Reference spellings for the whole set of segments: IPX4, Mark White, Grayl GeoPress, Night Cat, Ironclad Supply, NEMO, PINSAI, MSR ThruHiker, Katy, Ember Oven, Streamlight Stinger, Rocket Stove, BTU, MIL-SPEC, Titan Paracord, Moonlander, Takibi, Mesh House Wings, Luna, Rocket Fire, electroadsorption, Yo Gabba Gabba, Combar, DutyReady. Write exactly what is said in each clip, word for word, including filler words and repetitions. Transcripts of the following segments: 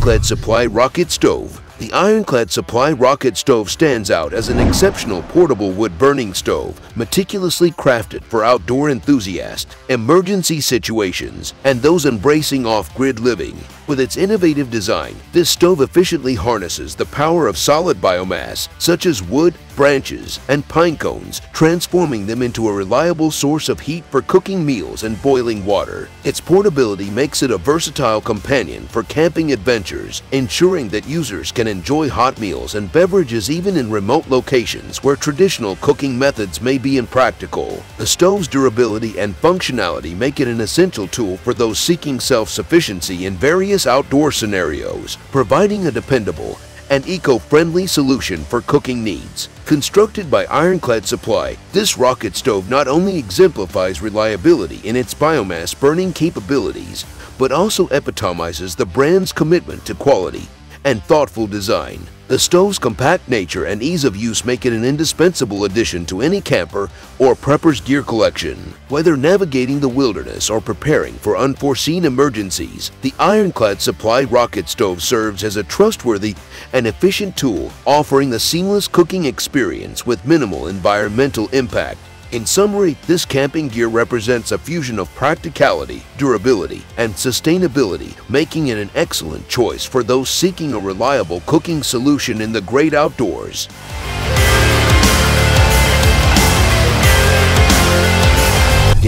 Ironclad Supply Rocket Stove. The Ironclad Supply Rocket Stove stands out as an exceptional portable wood-burning stove, meticulously crafted for outdoor enthusiasts, emergency situations, and those embracing off-grid living. With its innovative design, this stove efficiently harnesses the power of solid biomass, such as wood, branches, and pine cones, transforming them into a reliable source of heat for cooking meals and boiling water. Its portability makes it a versatile companion for camping adventures, ensuring that users can enjoy hot meals and beverages even in remote locations where traditional cooking methods may be impractical. The stove's durability and functionality make it an essential tool for those seeking self-sufficiency in various outdoor scenarios, providing a dependable and eco-friendly solution for cooking needs. Constructed by Ironclad Supply, this rocket stove not only exemplifies reliability in its biomass burning capabilities, but also epitomizes the brand's commitment to quality and thoughtful design. The stove's compact nature and ease of use make it an indispensable addition to any camper or prepper's gear collection. Whether navigating the wilderness or preparing for unforeseen emergencies, the Ironclad Supply Rocket Stove serves as a trustworthy and efficient tool, offering a seamless cooking experience with minimal environmental impact. In summary, this camping gear represents a fusion of practicality, durability, and sustainability, making it an excellent choice for those seeking a reliable cooking solution in the great outdoors.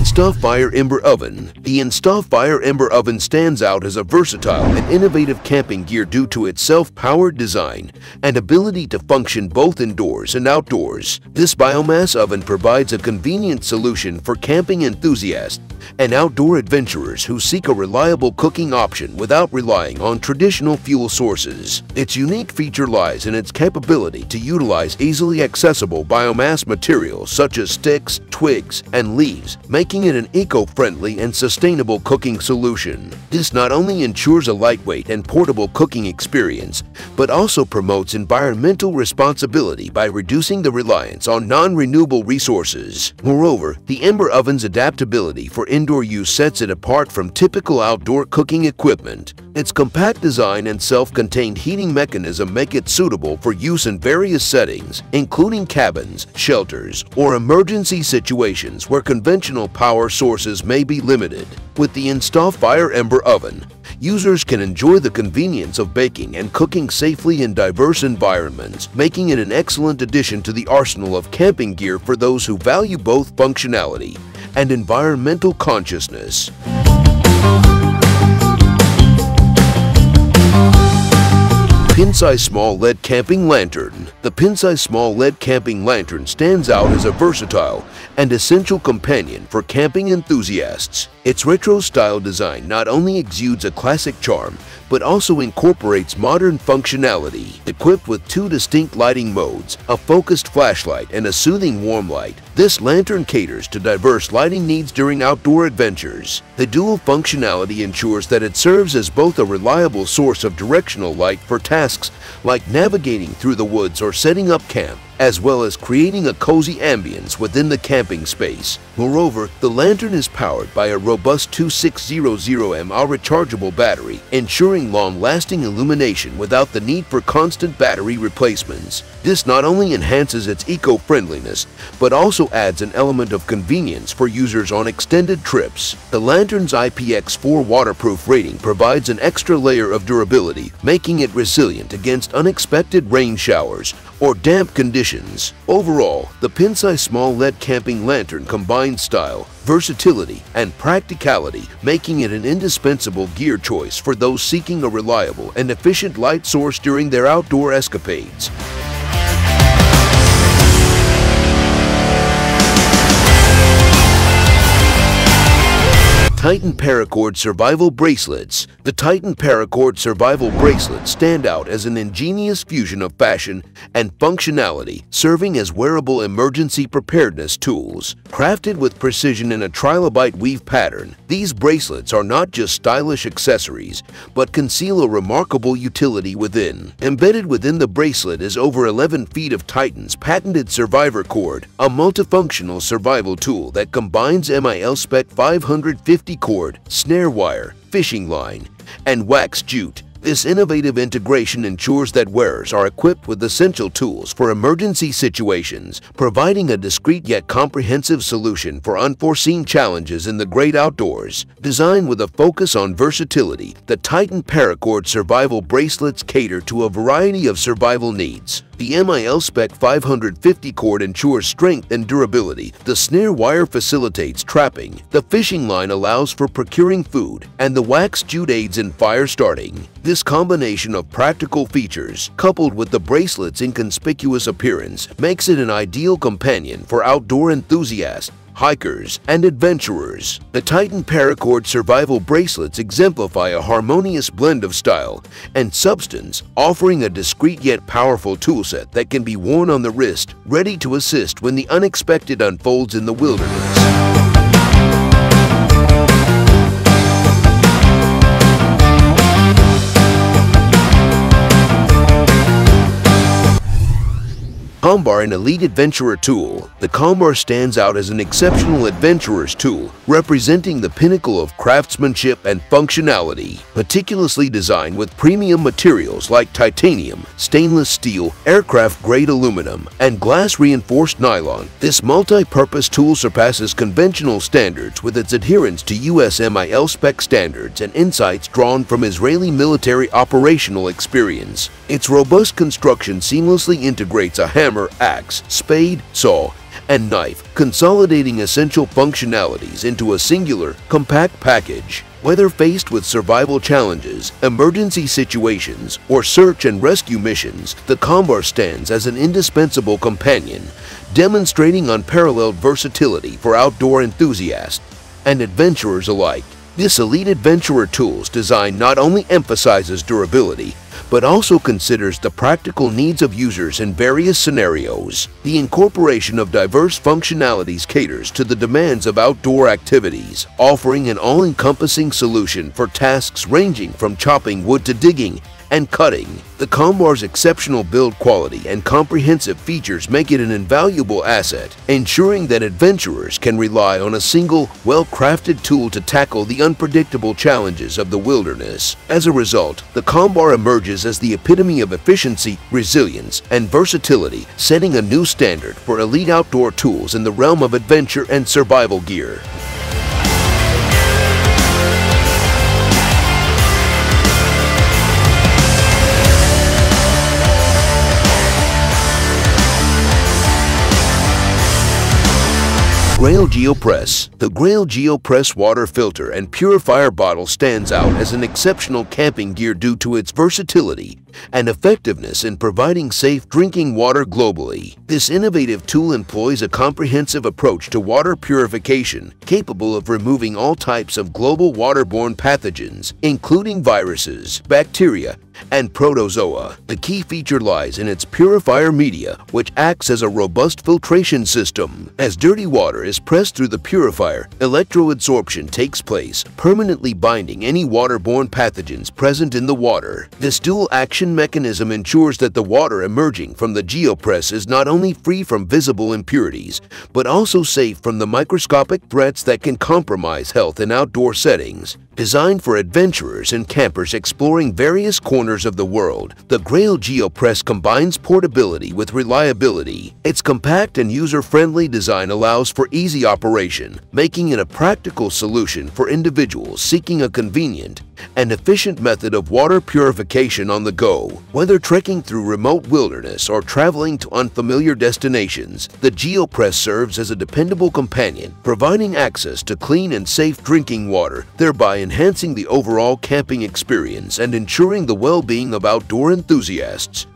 InstaFire Ember Oven. The InstaFire Ember Oven stands out as a versatile and innovative camping gear due to its self-powered design and ability to function both indoors and outdoors. This biomass oven provides a convenient solution for camping enthusiasts and outdoor adventurers who seek a reliable cooking option without relying on traditional fuel sources. Its unique feature lies in its capability to utilize easily accessible biomass materials such as sticks, twigs, and leaves, making it an eco-friendly and sustainable cooking solution. This not only ensures a lightweight and portable cooking experience, but also promotes environmental responsibility by reducing the reliance on non-renewable resources. Moreover, the Ember Oven's adaptability for indoor use sets it apart from typical outdoor cooking equipment. Its compact design and self-contained heating mechanism make it suitable for use in various settings, including cabins, shelters, or emergency situations where conventional power sources may be limited. With the InstaFire Ember Oven, users can enjoy the convenience of baking and cooking safely in diverse environments, making it an excellent addition to the arsenal of camping gear for those who value both functionality and environmental consciousness. PINSAI Small L E D Camping Lantern. The PINSAI Small L E D Camping Lantern stands out as a versatile and essential companion for camping enthusiasts. Its retro-style design not only exudes a classic charm, but also incorporates modern functionality. Equipped with two distinct lighting modes, a focused flashlight and a soothing warm light, this lantern caters to diverse lighting needs during outdoor adventures. The dual functionality ensures that it serves as both a reliable source of directional light for tasks like navigating through the woods or setting up camp, as well as creating a cozy ambience within the camping space. Moreover, the lantern is powered by a robust two thousand six hundred milliamp hour rechargeable battery, ensuring long-lasting illumination without the need for constant battery replacements. This not only enhances its eco-friendliness, but also adds an element of convenience for users on extended trips. The lantern's I P X four waterproof rating provides an extra layer of durability, making it resilient against unexpected rain showers or damp conditions. Overall, the PINSAI Small L E D Camping Lantern combines style, versatility, and practicality, making it an indispensable gear choice for those seeking a reliable and efficient light source during their outdoor escapades. Titan Paracord Survival Bracelets. The Titan Paracord Survival Bracelets stand out as an ingenious fusion of fashion and functionality, serving as wearable emergency preparedness tools. Crafted with precision in a trilobite weave pattern, these bracelets are not just stylish accessories, but conceal a remarkable utility within. Embedded within the bracelet is over eleven feet of Titan's patented Survivor Cord, a multifunctional survival tool that combines M I L Spec five hundred fifty cord, snare wire, fishing line, and wax jute This innovative integration ensures that wearers are equipped with essential tools for emergency situations, providing a discreet yet comprehensive solution for unforeseen challenges in the great outdoors. Designed with a focus on versatility, the Titan Paracord survival bracelets cater to a variety of survival needs. The M I L Spec five hundred fifty cord ensures strength and durability, the snare wire facilitates trapping, the fishing line allows for procuring food, and the wax jute aids in fire starting. This combination of practical features, coupled with the bracelet's inconspicuous appearance, makes it an ideal companion for outdoor enthusiasts, hikers, and adventurers. The Titan Paracord survival bracelets exemplify a harmonious blend of style and substance, offering a discreet yet powerful toolset that can be worn on the wrist, ready to assist when the unexpected unfolds in the wilderness. Combar, an elite adventurer tool. The Combar stands out as an exceptional adventurer's tool, representing the pinnacle of craftsmanship and functionality. Meticulously designed with premium materials like titanium, stainless steel, aircraft-grade aluminum, and glass-reinforced nylon, this multi-purpose tool surpasses conventional standards with its adherence to U S M I L Spec standards and insights drawn from Israeli military operational experience. Its robust construction seamlessly integrates a hammer, hammer, axe, spade, saw, and knife, consolidating essential functionalities into a singular, compact package. Whether faced with survival challenges, emergency situations, or search and rescue missions, the Combar stands as an indispensable companion, demonstrating unparalleled versatility for outdoor enthusiasts and adventurers alike. This elite adventurer tool's design not only emphasizes durability, but also considers the practical needs of users in various scenarios. The incorporation of diverse functionalities caters to the demands of outdoor activities, offering an all-encompassing solution for tasks ranging from chopping wood to digging and cutting. The Combar's exceptional build quality and comprehensive features make it an invaluable asset, ensuring that adventurers can rely on a single, well-crafted tool to tackle the unpredictable challenges of the wilderness. As a result, the Combar emerges as the epitome of efficiency, resilience, and versatility, setting a new standard for elite outdoor tools in the realm of adventure and survival gear. Grayl GeoPress. The Grayl GeoPress water filter and purifier bottle stands out as an exceptional camping gear due to its versatility and effectiveness in providing safe drinking water globally. This innovative tool employs a comprehensive approach to water purification, capable of removing all types of global waterborne pathogens, including viruses, bacteria, and protozoa. The key feature lies in its purifier media, which acts as a robust filtration system. As dirty water is pressed through the purifier, electroadsorption takes place, permanently binding any waterborne pathogens present in the water. This dual action mechanism ensures that the water emerging from the GeoPress is not only free from visible impurities, but also safe from the microscopic threats that can compromise health in outdoor settings. Designed for adventurers and campers exploring various corners of the world, the Grayl GeoPress combines portability with reliability. Its compact and user-friendly design allows for easy operation, making it a practical solution for individuals seeking a convenient and efficient method of water purification on the go. Whether trekking through remote wilderness or traveling to unfamiliar destinations, the GeoPress serves as a dependable companion, providing access to clean and safe drinking water, thereby enhancing the overall camping experience and ensuring the well-being of outdoor enthusiasts.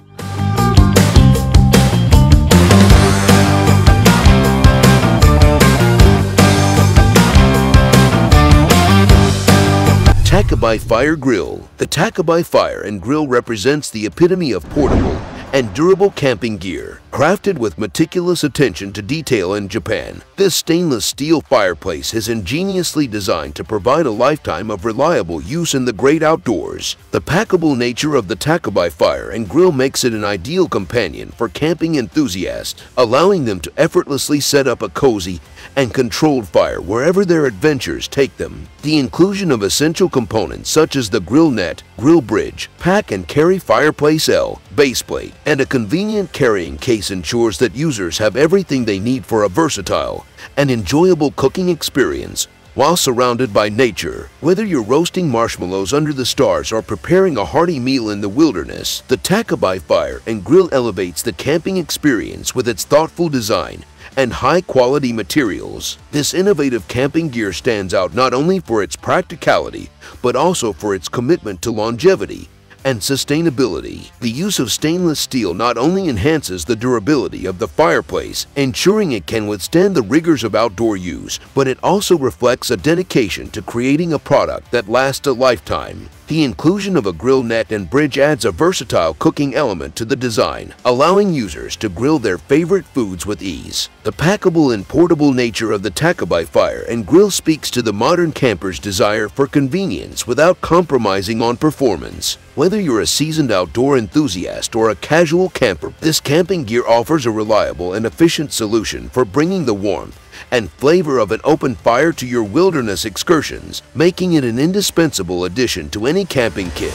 Takibi Fire Grill. The Takibi Fire and Grill represents the epitome of portable and durable camping gear, Crafted with meticulous attention to detail in Japan, this stainless steel fireplace is ingeniously designed to provide a lifetime of reliable use in the great outdoors. The packable nature of the Takibi fire and grill makes it an ideal companion for camping enthusiasts, allowing them to effortlessly set up a cozy and controlled fire wherever their adventures take them. The inclusion of essential components such as the grill net, grill bridge, pack and carry fireplace L, base plate, and a convenient carrying case ensures that users have everything they need for a versatile and enjoyable cooking experience while surrounded by nature. Whether you're roasting marshmallows under the stars or preparing a hearty meal in the wilderness, the Takibi Fire and Grill elevates the camping experience with its thoughtful design and high-quality materials. This innovative camping gear stands out not only for its practicality, but also for its commitment to longevity and sustainability. The use of stainless steel not only enhances the durability of the fireplace, ensuring it can withstand the rigors of outdoor use, but it also reflects a dedication to creating a product that lasts a lifetime. The inclusion of a grill net and bridge adds a versatile cooking element to the design, allowing users to grill their favorite foods with ease. The packable and portable nature of the Takibi Fire and Grill speaks to the modern camper's desire for convenience without compromising on performance. Whether you're a seasoned outdoor enthusiast or a casual camper, this camping gear offers a reliable and efficient solution for bringing the warmth and flavor of an open fire to your wilderness excursions, making it an indispensable addition to any camping kit.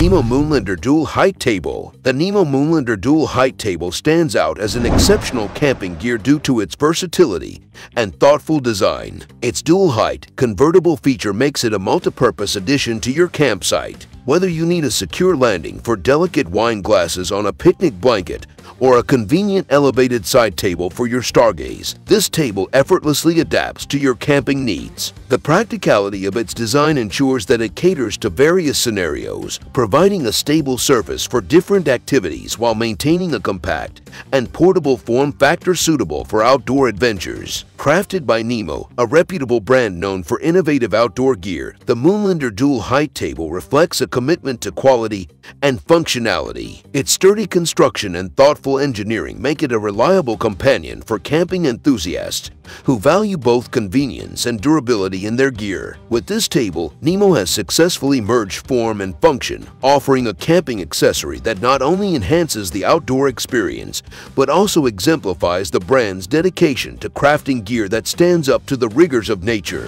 NEMO Moonlander Dual Height Table. The NEMO Moonlander Dual Height Table stands out as an exceptional camping gear due to its versatility and thoughtful design. Its dual height, convertible feature makes it a multi-purpose addition to your campsite. Whether you need a secure landing for delicate wine glasses on a picnic blanket or a convenient elevated side table for your stargaze, this table effortlessly adapts to your camping needs. The practicality of its design ensures that it caters to various scenarios, providing a stable surface for different activities while maintaining a compact and portable form factor suitable for outdoor adventures. Crafted by NEMO, a reputable brand known for innovative outdoor gear, the Moonlander Dual Height Table reflects a commitment to quality and functionality. Its sturdy construction and thoughtful engineering make it a reliable companion for camping enthusiasts who value both convenience and durability in their gear. With this table, NEMO has successfully merged form and function, offering a camping accessory that not only enhances the outdoor experience, but also exemplifies the brand's dedication to crafting gear that stands up to the rigors of nature.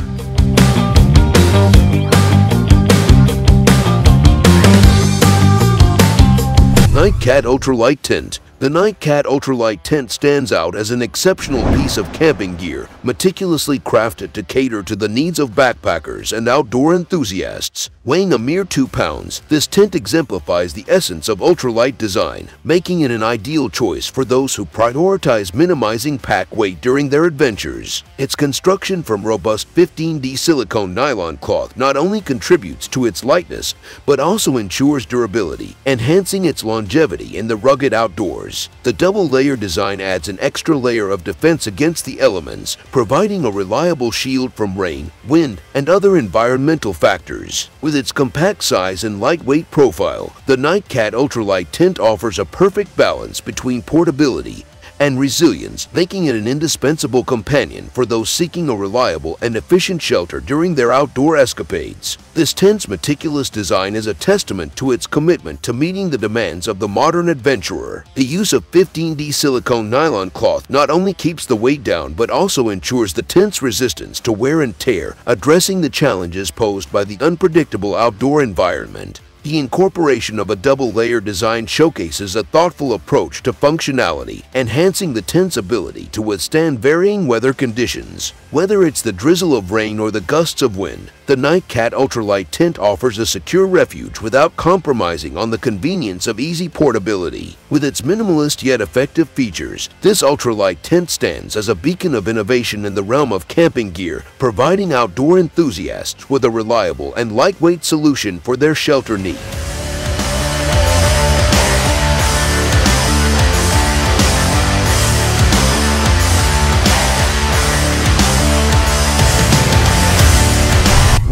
Night Cat Ultralight Tent. The Night Cat Ultralight Tent stands out as an exceptional piece of camping gear, meticulously crafted to cater to the needs of backpackers and outdoor enthusiasts. Weighing a mere two pounds, this tent exemplifies the essence of ultralight design, making it an ideal choice for those who prioritize minimizing pack weight during their adventures. Its construction from robust fifteen D silicone nylon cloth not only contributes to its lightness, but also ensures durability, enhancing its longevity in the rugged outdoors. The double-layer design adds an extra layer of defense against the elements, providing a reliable shield from rain, wind, and other environmental factors. With its compact size and lightweight profile, the Night Cat Ultralight Tent offers a perfect balance between portability and resilience, making it an indispensable companion for those seeking a reliable and efficient shelter during their outdoor escapades. This tent's meticulous design is a testament to its commitment to meeting the demands of the modern adventurer. The use of fifteen D silicone nylon cloth not only keeps the weight down but also ensures the tent's resistance to wear and tear, addressing the challenges posed by the unpredictable outdoor environment. The incorporation of a double-layer design showcases a thoughtful approach to functionality, enhancing the tent's ability to withstand varying weather conditions. Whether it's the drizzle of rain or the gusts of wind, the Night Cat Ultralight Tent offers a secure refuge without compromising on the convenience of easy portability. With its minimalist yet effective features, this ultralight tent stands as a beacon of innovation in the realm of camping gear, providing outdoor enthusiasts with a reliable and lightweight solution for their shelter needs.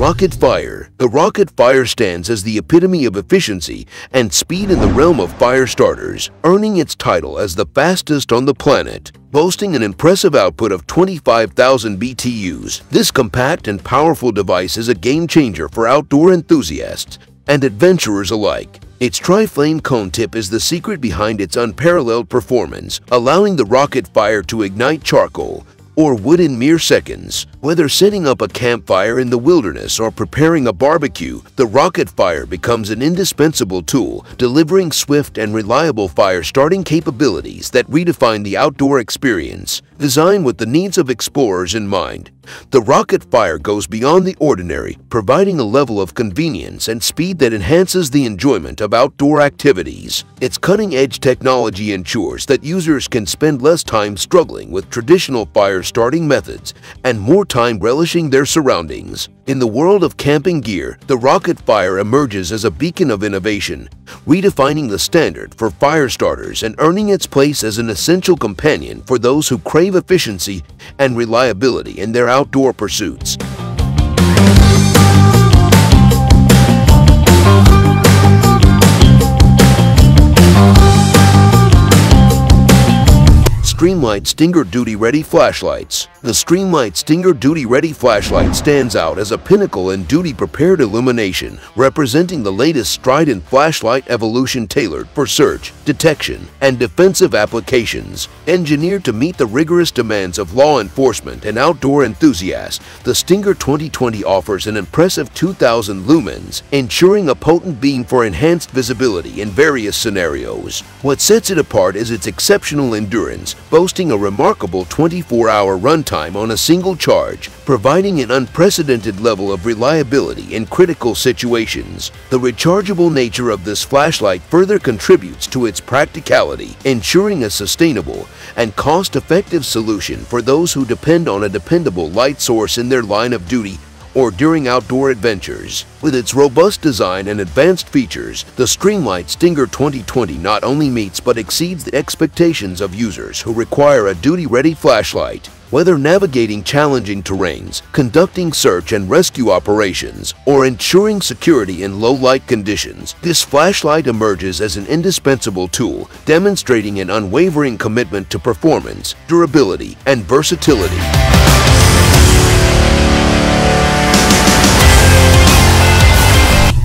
Rocket Fire. The Rocket Fire stands as the epitome of efficiency and speed in the realm of fire starters, earning its title as the fastest on the planet. Boasting an impressive output of twenty-five thousand B T Us, this compact and powerful device is a game-changer for outdoor enthusiasts and adventurers alike. Its tri-flame cone tip is the secret behind its unparalleled performance, allowing the Rocket Fire to ignite charcoal or wood in mere seconds. Whether setting up a campfire in the wilderness or preparing a barbecue, the Rocket Fire becomes an indispensable tool, delivering swift and reliable fire-starting capabilities that redefine the outdoor experience. Designed with the needs of explorers in mind, the Rocket Fire goes beyond the ordinary, providing a level of convenience and speed that enhances the enjoyment of outdoor activities. Its cutting-edge technology ensures that users can spend less time struggling with traditional fire-starting methods and more time relishing their surroundings. In the world of camping gear, the Rocket Fire emerges as a beacon of innovation, redefining the standard for fire starters and earning its place as an essential companion for those who crave efficiency and reliability in their outdoor pursuits. Streamlight Stinger Duty Ready Flashlights. The Streamlight Stinger Duty Ready Flashlight stands out as a pinnacle in duty-prepared illumination, representing the latest stride in flashlight evolution tailored for search, detection, and defensive applications. Engineered to meet the rigorous demands of law enforcement and outdoor enthusiasts, the Stinger twenty twenty offers an impressive two thousand lumens, ensuring a potent beam for enhanced visibility in various scenarios. What sets it apart is its exceptional endurance, boasting a remarkable twenty-four hour runtime on a single charge, providing an unprecedented level of reliability in critical situations. The rechargeable nature of this flashlight further contributes to its practicality, ensuring a sustainable and cost-effective solution for those who depend on a dependable light source in their line of duty or during outdoor adventures. With its robust design and advanced features, the Streamlight Stinger twenty twenty not only meets but exceeds the expectations of users who require a duty-ready flashlight. Whether navigating challenging terrains, conducting search and rescue operations, or ensuring security in low-light conditions, this flashlight emerges as an indispensable tool, demonstrating an unwavering commitment to performance, durability, and versatility.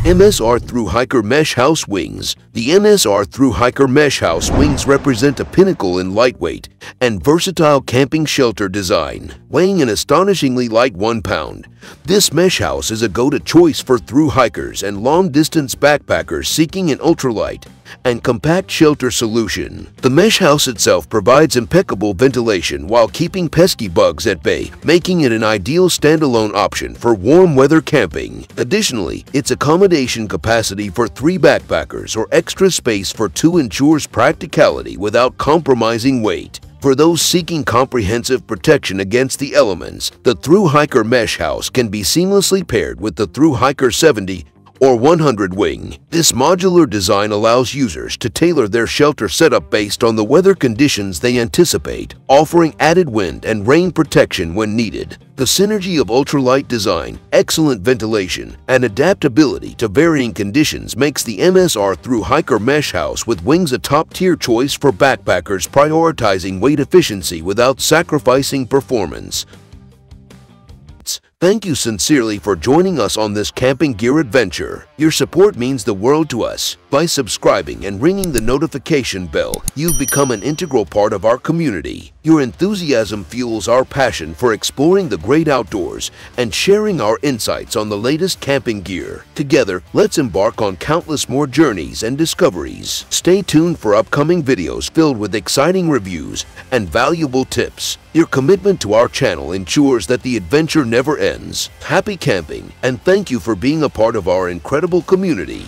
M S R ThruHiker Mesh House Wings. The M S R ThruHiker Mesh House Wings represent a pinnacle in lightweight and versatile camping shelter design. Weighing an astonishingly light one pound, this mesh house is a go-to choice for thru-hikers and long-distance backpackers seeking an ultralight and compact shelter solution. The mesh house itself provides impeccable ventilation while keeping pesky bugs at bay, making it an ideal standalone option for warm weather camping. Additionally, its accommodation capacity for three backpackers or extra space for two ensures practicality without compromising weight. For those seeking comprehensive protection against the elements, the ThruHiker Mesh House can be seamlessly paired with the ThruHiker seventy or one hundred wing. This modular design allows users to tailor their shelter setup based on the weather conditions they anticipate, offering added wind and rain protection when needed. The synergy of ultralight design, excellent ventilation, and adaptability to varying conditions makes the M S R ThruHiker Mesh House with Wings a top-tier choice for backpackers prioritizing weight efficiency without sacrificing performance. Thank you sincerely for joining us on this camping gear adventure. Your support means the world to us. By subscribing and ringing the notification bell, you've become an integral part of our community. Your enthusiasm fuels our passion for exploring the great outdoors and sharing our insights on the latest camping gear. Together, let's embark on countless more journeys and discoveries. Stay tuned for upcoming videos filled with exciting reviews and valuable tips. Your commitment to our channel ensures that the adventure never ends. Happy camping, and thank you for being a part of our incredible community.